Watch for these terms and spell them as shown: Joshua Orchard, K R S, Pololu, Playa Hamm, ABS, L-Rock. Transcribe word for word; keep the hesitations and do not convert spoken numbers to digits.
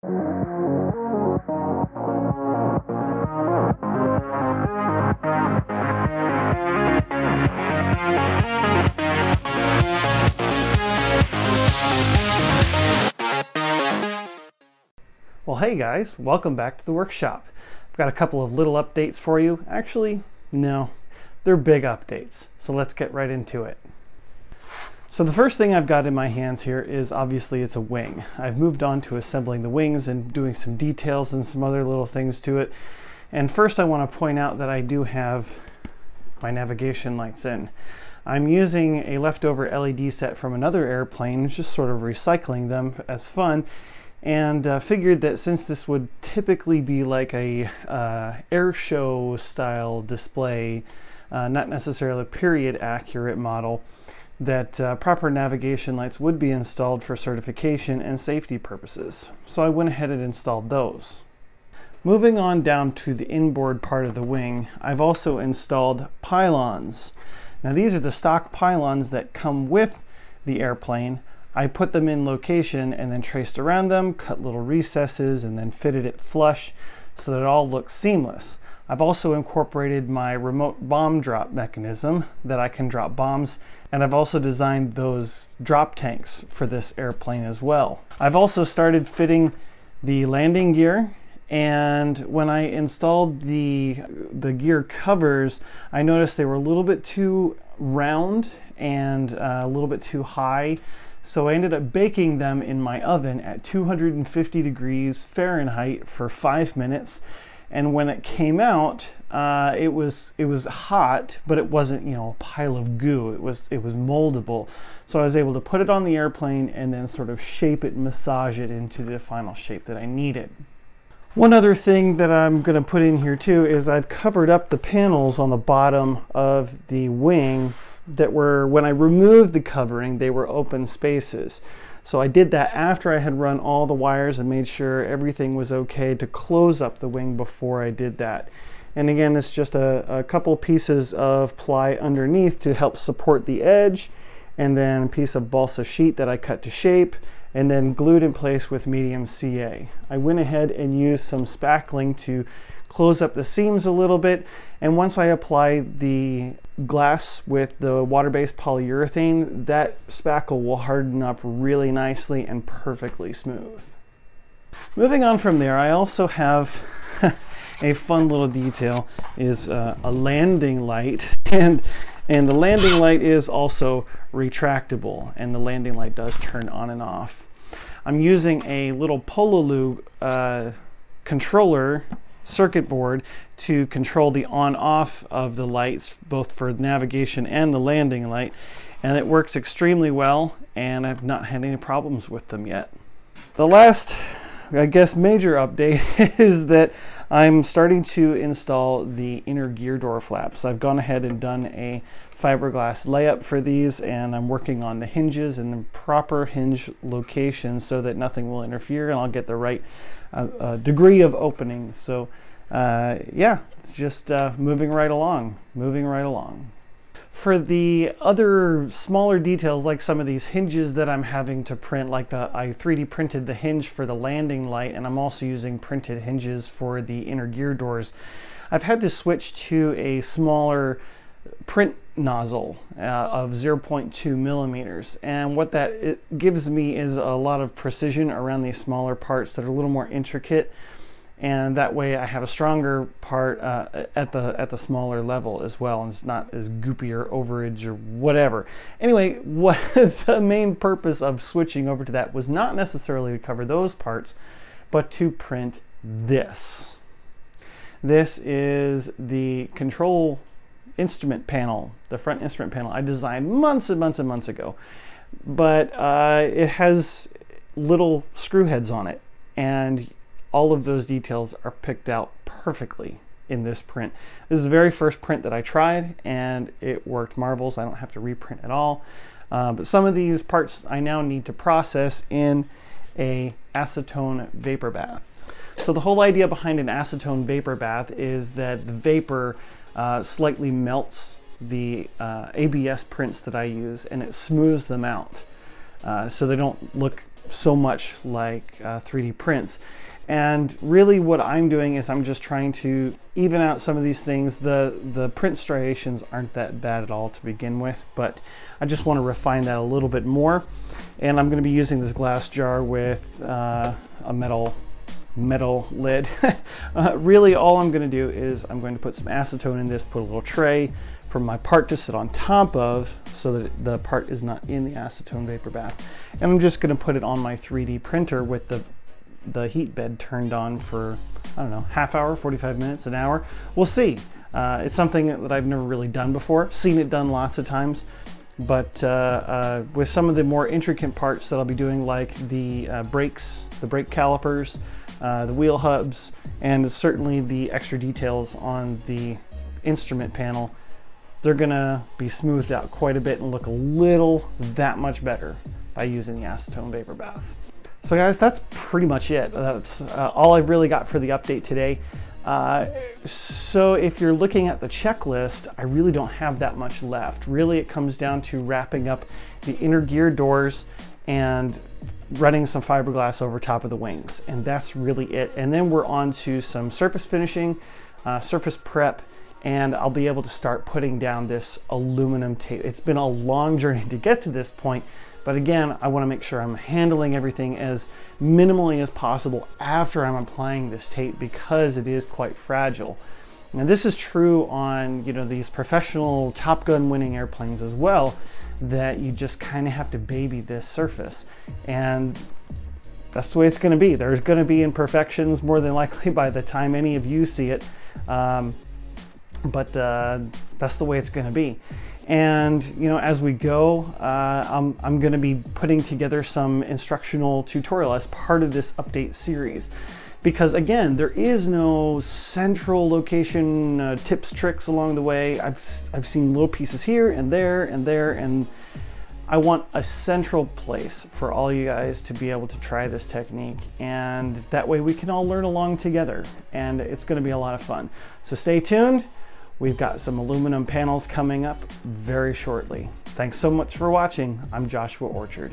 Well, hey guys, welcome back to the workshop. I've got a couple of little updates for you. Actually, no, they're big updates. So let's get right into it. So the first thing I've got in my hands here is obviously it's a wing. I've moved on to assembling the wings and doing some details and some other little things to it. And first I want to point out that I do have my navigation lights in. I'm using a leftover L E D set from another airplane, just sort of recycling them as fun, and uh, figured that since this would typically be like a uh, air show style display, uh, not necessarily a period accurate model, that uh, proper navigation lights would be installed for certification and safety purposes. So I went ahead and installed those. Moving on down to the inboard part of the wing, I've also installed pylons. Now these are the stock pylons that come with the airplane. I put them in location and then traced around them, cut little recesses, and then fitted it flush so that it all looks seamless. I've also incorporated my remote bomb drop mechanism that I can drop bombs, and I've also designed those drop tanks for this airplane as well. I've also started fitting the landing gear, and when I installed the, the gear covers, I noticed they were a little bit too round and uh, a little bit too high. So I ended up baking them in my oven at two hundred fifty degrees Fahrenheit for five minutes. And when it came out, uh, it was it was hot, but it wasn't, you know, a pile of goo. It was it was moldable. So I was able to put it on the airplane and then sort of shape it, massage it into the final shape that I needed. One other thing that I'm going to put in here too is I've covered up the panels on the bottom of the wing that were, when I removed the covering, they were open spaces. So I did that after I had run all the wires and made sure everything was okay to close up the wing before I did that. And again, it's just a, a couple pieces of ply underneath to help support the edge, and then a piece of balsa sheet that I cut to shape, and then glued in place with medium C A. I went ahead and used some spackling to close up the seams a little bit, and once I apply the glass with the water-based polyurethane, that spackle will harden up really nicely and perfectly smooth. Moving on from there, I also have a fun little detail, is uh, a landing light, and and the landing light is also retractable, and the landing light does turn on and off. I'm using a little Pololu uh, controller circuit board to control the on-off of the lights, both for navigation and the landing light, and it works extremely well, and I've not had any problems with them yet. The last, I guess, major update is that I'm starting to install the inner gear door flaps. I've gone ahead and done a fiberglass layup for these, and I'm working on the hinges and the proper hinge location so that nothing will interfere, and I'll get the right uh, uh, degree of opening. So uh, yeah, it's just uh, moving right along, moving right along. For the other smaller details, like some of these hinges that I'm having to print, like the, I three D printed the hinge for the landing light, and I'm also using printed hinges for the inner gear doors. I've had to switch to a smaller print nozzle uh, of zero point two millimeters, and what that it gives me is a lot of precision around these smaller parts that are a little more intricate, and that way I have a stronger part uh, at the at the smaller level as well, and it's not as goopy or overage or whatever. Anyway, what the main purpose of switching over to that was not necessarily to cover those parts, but to print this. This is the control instrument panel, the front instrument panel I designed months and months and months ago, but uh, it has little screw heads on it, and all of those details are picked out perfectly in this print. This is the very first print that I tried, and it worked marvels. I don't have to reprint at all. Uh, but some of these parts I now need to process in a acetone vapor bath. So the whole idea behind an acetone vapor bath is that the vapor uh, slightly melts the uh, A B S prints that I use, and it smooths them out uh, so they don't look so much like uh, three D prints. And really what I'm doing is I'm just trying to even out some of these things. The, the print striations aren't that bad at all to begin with, but I just want to refine that a little bit more. And I'm going to be using this glass jar with uh, a metal, metal lid. uh, really all I'm going to do is I'm going to put some acetone in this, put a little tray for my part to sit on top of so that the part is not in the acetone vapor bath. And I'm just going to put it on my three D printer with the the heat bed turned on for, I don't know, half hour, forty-five minutes, an hour. We'll see. Uh, it's something that I've never really done before. Seen it done lots of times, but uh, uh, with some of the more intricate parts that I'll be doing, like the uh, brakes, the brake calipers, uh, the wheel hubs, and certainly the extra details on the instrument panel, they're gonna be smoothed out quite a bit and look a little that much better by using the acetone vapor bath. So guys, that's pretty much it. That's uh, all I've really got for the update today. Uh, so if you're looking at the checklist, I really don't have that much left. Really, it comes down to wrapping up the inner gear doors and running some fiberglass over top of the wings. And that's really it. And then we're on to some surface finishing, uh, surface prep, and I'll be able to start putting down this aluminum tape. It's been a long journey to get to this point, but again, I want to make sure I'm handling everything as minimally as possible after I'm applying this tape, because it is quite fragile. Now this is true on, you know, these professional Top Gun winning airplanes as well, that you just kind of have to baby this surface. And that's the way it's going to be. There's going to be imperfections more than likely by the time any of you see it. Um, but uh, that's the way it's going to be. And, you know, as we go, uh, I'm, I'm gonna be putting together some instructional tutorial as part of this update series. Because again, there is no central location uh, tips, tricks along the way. I've, I've seen little pieces here and there and there, and I want a central place for all you guys to be able to try this technique. And that way we can all learn along together, and it's gonna be a lot of fun. So stay tuned. We've got some aluminum panels coming up very shortly. Thanks so much for watching. I'm Joshua Orchard.